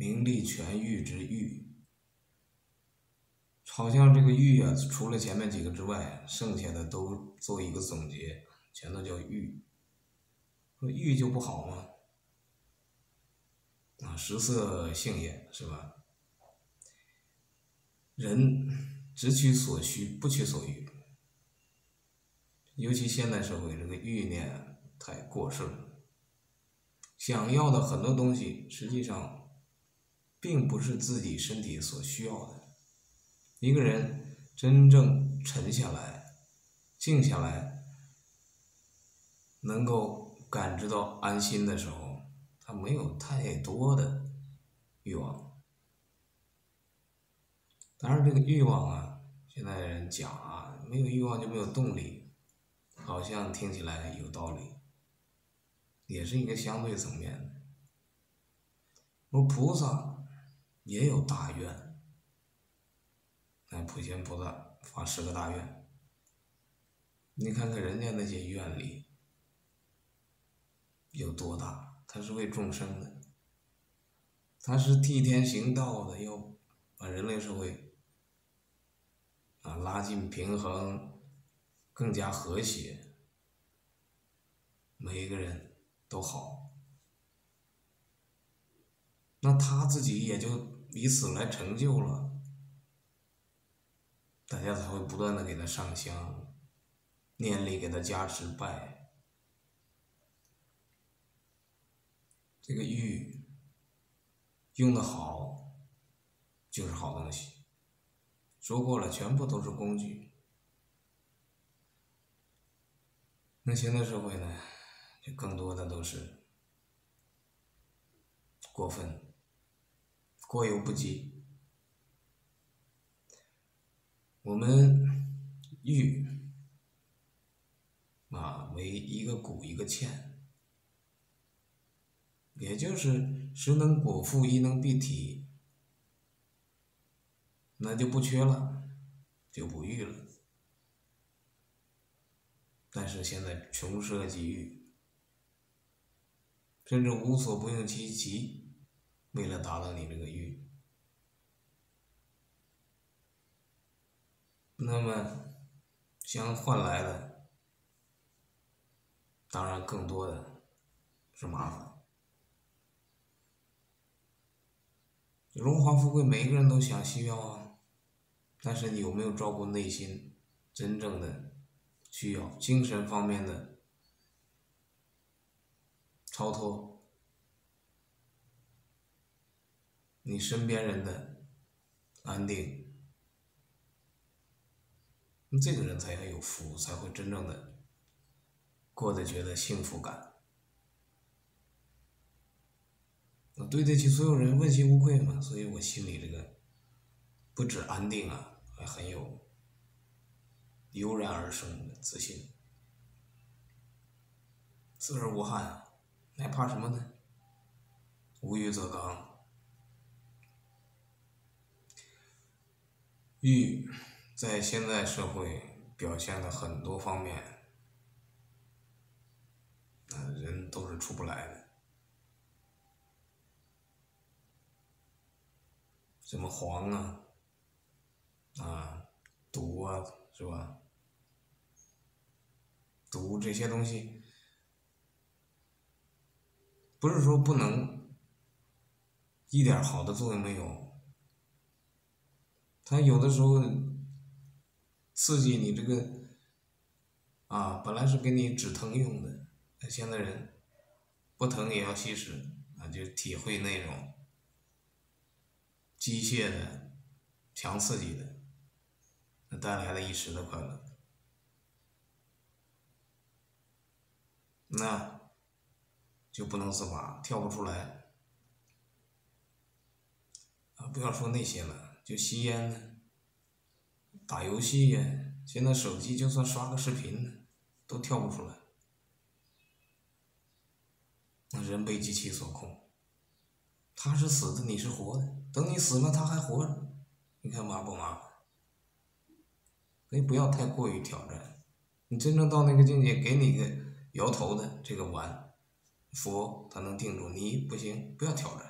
名利权欲之欲。好像这个欲啊，除了前面几个之外，剩下的都做一个总结，全都叫欲。说欲就不好吗？啊，食色性也，是吧？人只取所需，不取所欲。尤其现代社会，这个欲念太过剩了。想要的很多东西，实际上并不是自己身体所需要的。一个人真正沉下来、静下来，能够感知到安心的时候，他没有太多的欲望。当然，这个欲望啊，现在人讲啊，没有欲望就没有动力，好像听起来有道理，也是一个相对层面的。而菩萨也有大愿。那普贤菩萨发10个大愿，你看看人家那些愿力有多大，他是为众生的，他是替天行道的，要把人类社会啊拉近平衡，更加和谐，每一个人都好。那他自己也就以此来成就了。大家才会不断的给他上香，念力给他加持拜。这个欲用的好，就是好东西。说过了，全部都是工具。那现在社会呢，就更多的都是过分、过犹不及。我们欲啊为一个鼓一个欠，也就是食能果腹，衣能蔽体，那就不缺了，就不欲了。但是现在穷奢极欲，甚至无所不用其极，为了达到你这个欲。那么相换来的当然更多的是麻烦。荣华富贵每一个人都想需要啊，但是你有没有照顾内心真正的需要，精神方面的超脱，你身边人的安定，这个人才要有福，才会真正的过得觉得幸福感，对得起所有人，问心无愧嘛。所以我心里这个不止安定啊，还很有油然而生的自信，自而无憾啊，还怕什么呢？无欲则刚，欲在现在社会表现的很多方面，人都是出不来的。什么黄啊，毒啊，是吧？毒这些东西，不是说不能，一点好的作用没有。它有的时候刺激你这个啊，本来是给你止疼用的，现在人不疼也要吸食啊，就体会那种机械的、强刺激的，那带来了一时的快乐。那就不能自拔，跳不出来啊！不要说那些了，就吸烟呢。打游戏呀，现在手机就算刷个视频呢，都跳不出来。那人被机器所控，他是死的，你是活的。等你死了，他还活着，你看麻不麻烦？所以不要太过于挑战。你真正到那个境界，给你个摇头的这个碗，佛他能定住，你不行，不要挑战。